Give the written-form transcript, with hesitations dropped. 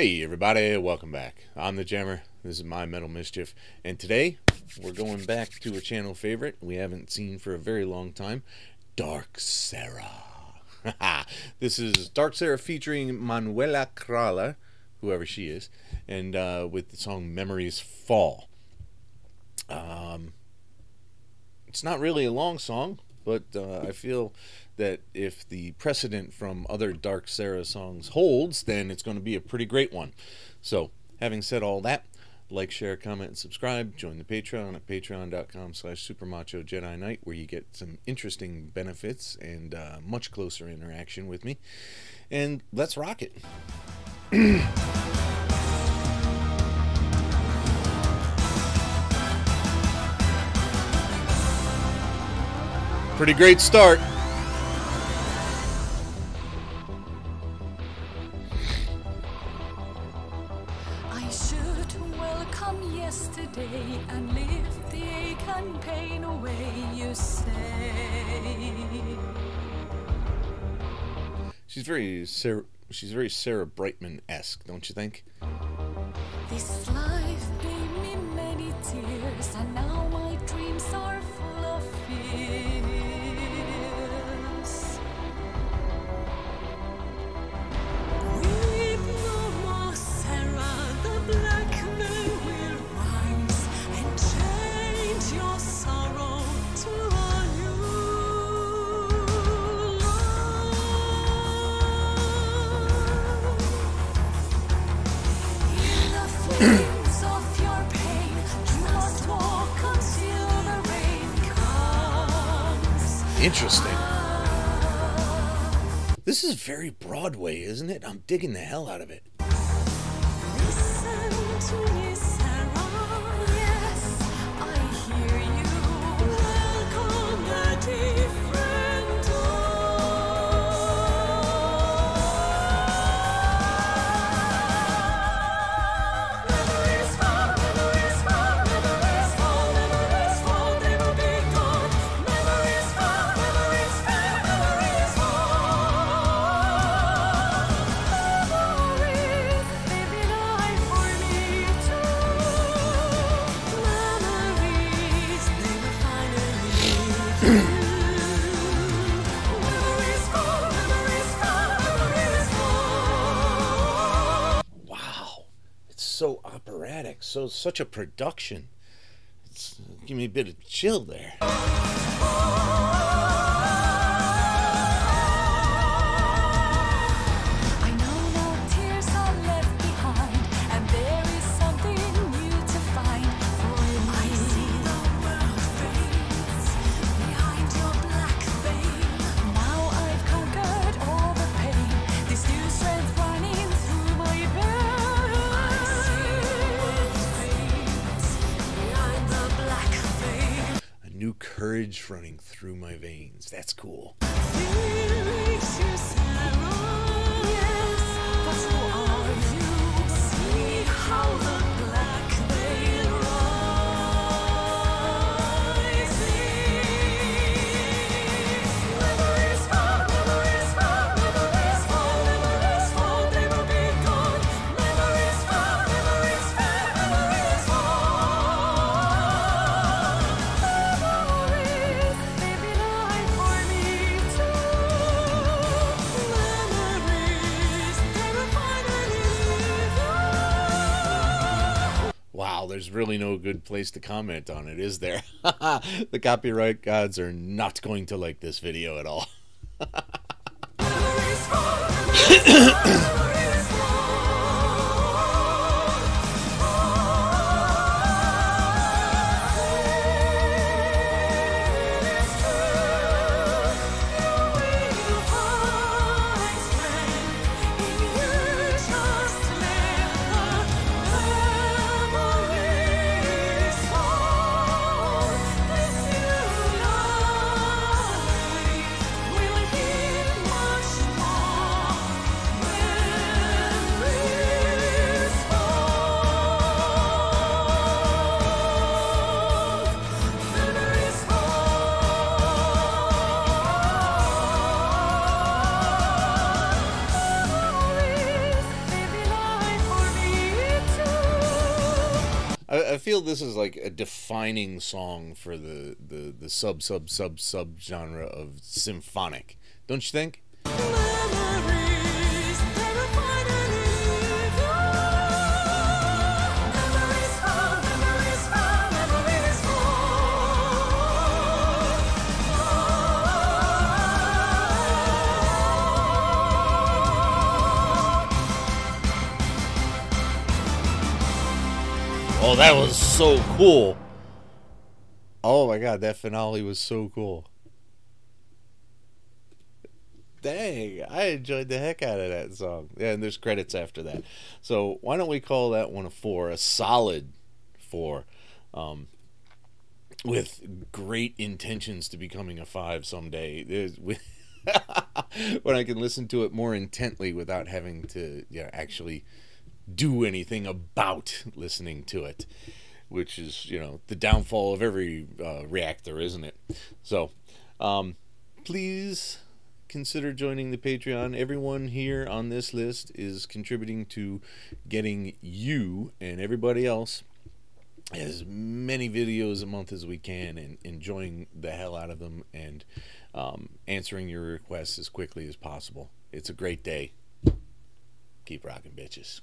Hey everybody, welcome back. I'm the Jammer, this is my Metal Mischief, and today we're going back to a channel favorite we haven't seen for a very long time, Dark Sarah. This is Dark Sarah featuring Manuela Kraller, whoever she is, and with the song Memories Fall. It's not really a long song, but I feel that if the precedent from other Dark Sarah songs holds, then it's going to be a pretty great one. So, having said all that, like, share, comment, and subscribe. Join the Patreon at patreon.com/supermachojedi knight, where you get some interesting benefits and much closer interaction with me. And let's rock it. Pretty great start. I should welcome yesterday and lift the ache and pain away, you say. She's very Sarah Brightman-esque, don't you think? This life gave me many tears, and now my dreams are full of fear. Interesting. This is very Broadway, isn't it? I'm digging the hell out of it. Listen to me, Sarah. Yes, I hear you. Welcome a different dawn. Memories fall, memories fall, memories fall, memories fall, they will be gone. Memories fall, memories fall, memories fall. Memories, they belong for me too. Memories, they will finally be. Memories fall, memories fall, memories fall. Wow, it's so operatic, such a production. It's give me a bit of chill there. I know no tears are left behind, and there is something new to find for me. I see the world fades behind your black veil. Now I've conquered all the pain, this new strength running through my veins. I see the world fades behind the black veil. A new courage running through my veins. That's cool. Feelings you, Sarah. Yes, but who are you? See how the black veil rises. Memories fall, memories fall, memories fall, memories fall, they will be gone. Memories fall, memories fall, memories fall. Memories, they belong for me too. Memories, they will finally be gone. Wow, there's really no good place to comment on it, is there? The copyright gods are not going to like this video at all. Memories fall, memories fall, memories fall. You will find strength in you, just let the memories fall. This new life will give much more. I feel this is like a defining song for the sub genre of symphonic, don't you think? Oh, that was so cool. Oh my god, that finale was so cool. Dang, I enjoyed the heck out of that song. Yeah, and there's credits after that. So why don't we call that one a 4, a solid 4, with great intentions to becoming a 5 someday. When I can listen to it more intently without having to actually do anything about listening to it, which is, the downfall of every reactor, isn't it? So, please consider joining the Patreon. Everyone here on this list is contributing to getting you and everybody else as many videos a month as we can and enjoying the hell out of them and answering your requests as quickly as possible. It's a great day. Keep rocking, bitches.